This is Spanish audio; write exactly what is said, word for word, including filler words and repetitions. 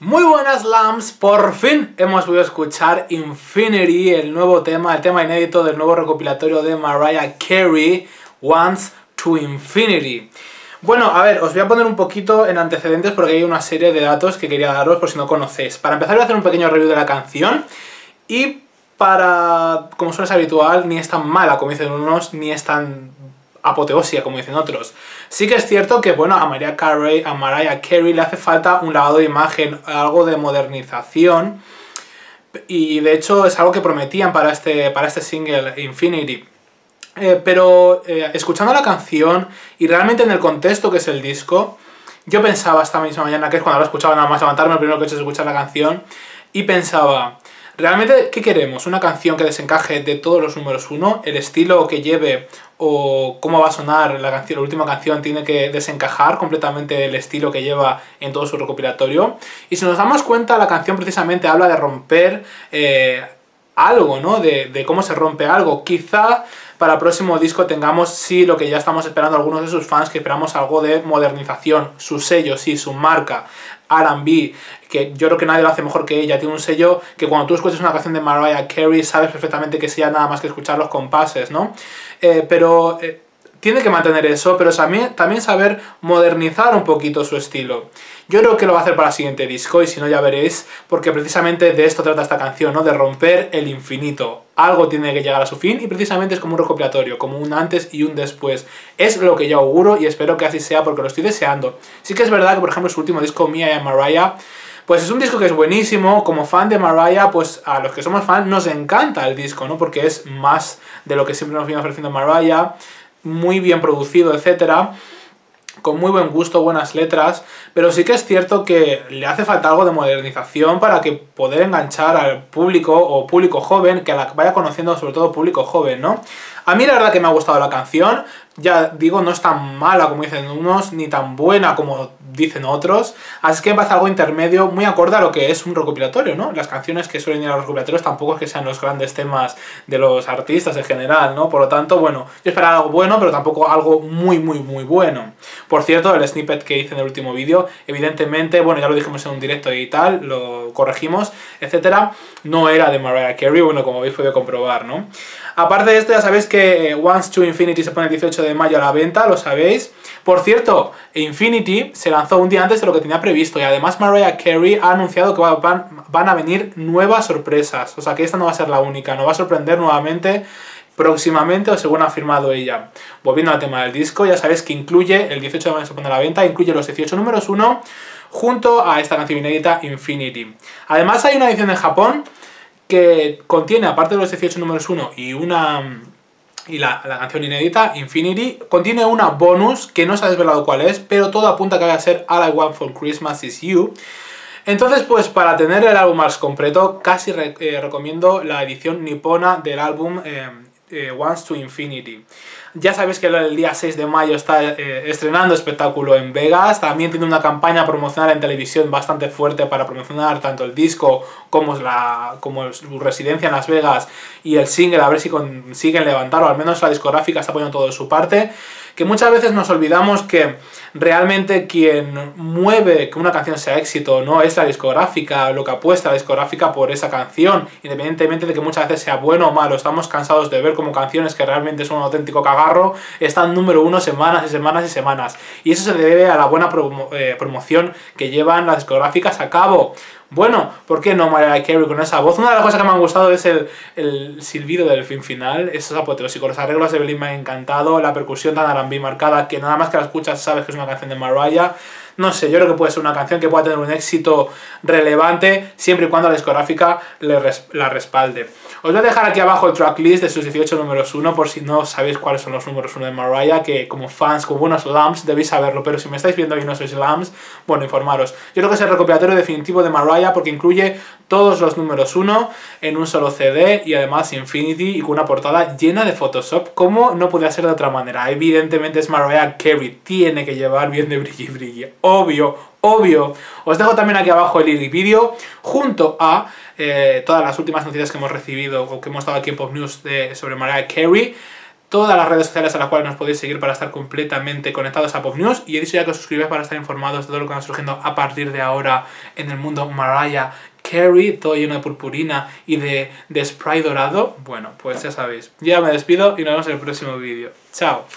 Muy buenas lambs, por fin hemos podido escuchar Infinity, el nuevo tema, el tema inédito del nuevo recopilatorio de Mariah Carey, Once to Infinity. Bueno, a ver, os voy a poner un poquito en antecedentes porque hay una serie de datos que quería daros por si no conocéis. Para empezar voy a hacer un pequeño review de la canción y para, como suele ser habitual, ni es tan mala como dicen unos, ni es tan apoteosia, como dicen otros. Sí que es cierto que, bueno, a Mariah Carey, a Mariah Carey le hace falta un lavado de imagen, algo de modernización, y de hecho es algo que prometían para este, para este single, Infinity. Eh, pero eh, escuchando la canción, y realmente en el contexto que es el disco, yo pensaba esta misma mañana, que es cuando lo escuchaba nada más levantarme, lo primero que he hecho es escuchar la canción, y pensaba, ¿realmente qué queremos? ¿Una canción que desencaje de todos los números uno? ¿El estilo que lleve o cómo va a sonar la canción? La última canción tiene que desencajar completamente el estilo que lleva en todo su recopilatorio. Y si nos damos cuenta, la canción precisamente habla de romper eh, algo, ¿no? De, de cómo se rompe algo. Quizá para el próximo disco tengamos, sí, lo que ya estamos esperando algunos de sus fans, que esperamos algo de modernización, su sello, sí, su marca, R and B, que yo creo que nadie lo hace mejor que ella, tiene un sello que cuando tú escuchas una canción de Mariah Carey sabes perfectamente que sea nada más que escuchar los compases, ¿no? Eh, pero eh, tiene que mantener eso, pero también, también saber modernizar un poquito su estilo. Yo creo que lo va a hacer para el siguiente disco, y si no ya veréis, porque precisamente de esto trata esta canción, ¿no? De romper el infinito. Algo tiene que llegar a su fin, y precisamente es como un recopilatorio, como un antes y un después. Es lo que yo auguro, y espero que así sea, porque lo estoy deseando. Sí que es verdad que, por ejemplo, su último disco, Mía y Mariah, pues es un disco que es buenísimo. Como fan de Mariah, pues a los que somos fans nos encanta el disco, ¿no? Porque es más de lo que siempre nos viene ofreciendo Mariah, muy bien producido, etcétera, con muy buen gusto, buenas letras, pero sí que es cierto que le hace falta algo de modernización para que poder enganchar al público o público joven, que la vaya conociendo sobre todo público joven, ¿no? A mí la verdad que me ha gustado la canción, ya digo, no es tan mala como dicen unos, ni tan buena como dicen otros, así que me parece algo intermedio, muy acorde a lo que es un recopilatorio, ¿no? Las canciones que suelen ir a los recopilatorios tampoco es que sean los grandes temas de los artistas en general, ¿no? Por lo tanto, bueno, yo esperaba algo bueno, pero tampoco algo muy, muy, muy bueno. Por cierto, el snippet que hice en el último vídeo, evidentemente, bueno, ya lo dijimos en un directo y tal, lo corregimos, etcétera, no era de Mariah Carey, bueno, como habéis podido comprobar, ¿no? Aparte de esto, ya sabéis que Once to Infinity se pone el dieciocho de mayo a la venta, lo sabéis. Por cierto, Infinity se lanzó un día antes de lo que tenía previsto, y además Mariah Carey ha anunciado que van, van a venir nuevas sorpresas, o sea que esta no va a ser la única, nos va a sorprender nuevamente próximamente, o según ha afirmado ella. Volviendo al tema del disco, ya sabéis que incluye, el dieciocho de mayo se pone a la venta, incluye los dieciocho números uno junto a esta canción inédita Infinity. Además hay una edición en Japón que contiene, aparte de los dieciocho números uno y una... y la, la canción inédita, Infinity, contiene una bonus que no se ha desvelado cuál es, pero todo apunta a que va a ser All I Want For Christmas Is You. Entonces, pues para tener el álbum más completo, casi re eh, recomiendo la edición nipona del álbum eh, eh, Once to Infinity. Ya sabéis que el día seis de mayo está eh, estrenando espectáculo en Vegas, también tiene una campaña promocional en televisión bastante fuerte para promocionar tanto el disco como, la, como su residencia en Las Vegas y el single, a ver si consiguen levantarlo, al menos la discográfica está poniendo todo de su parte, que muchas veces nos olvidamos que realmente quien mueve que una canción sea éxito no es la discográfica, lo que apuesta la discográfica por esa canción, independientemente de que muchas veces sea bueno o malo. Estamos cansados de ver como canciones que realmente son un auténtico cagado están número uno semanas y semanas y semanas, y eso se debe a la buena promo eh, promoción que llevan las discográficas a cabo. Bueno, ¿por qué no Mariah Carey con esa voz? Una de las cosas que me han gustado es el, el silbido del fin final, eso es apoteósico, los arreglos de Belín me han encantado, la percusión tan R and B marcada que nada más que la escuchas sabes que es una canción de Mariah. No sé, yo creo que puede ser una canción que pueda tener un éxito relevante siempre y cuando la discográfica le res la respalde. Os voy a dejar aquí abajo el tracklist de sus dieciocho números uno por si no sabéis cuáles son los números uno de Mariah, que como fans, como buenos lambs, debéis saberlo, pero si me estáis viendo y no sois lambs, bueno, informaros. Yo creo que es el recopilatorio definitivo de Mariah porque incluye todos los números uno en un solo C D y además Infinity y con una portada llena de Photoshop, como no podía ser de otra manera. Evidentemente es Mariah Carey, tiene que llevar bien de brilli brilli. Obvio, obvio. Os dejo también aquí abajo el vídeo junto a eh, todas las últimas noticias que hemos recibido o que hemos dado aquí en PopNews sobre Mariah Carey. todas las redes sociales a las cuales nos podéis seguir para estar completamente conectados a Pop News. Y he dicho ya que os suscribáis para estar informados de todo lo que va surgiendo a partir de ahora en el mundo Mariah Carey, todo lleno de purpurina y de, de spray dorado. Bueno, pues ya sabéis. Ya me despido y nos vemos en el próximo vídeo. ¡Chao!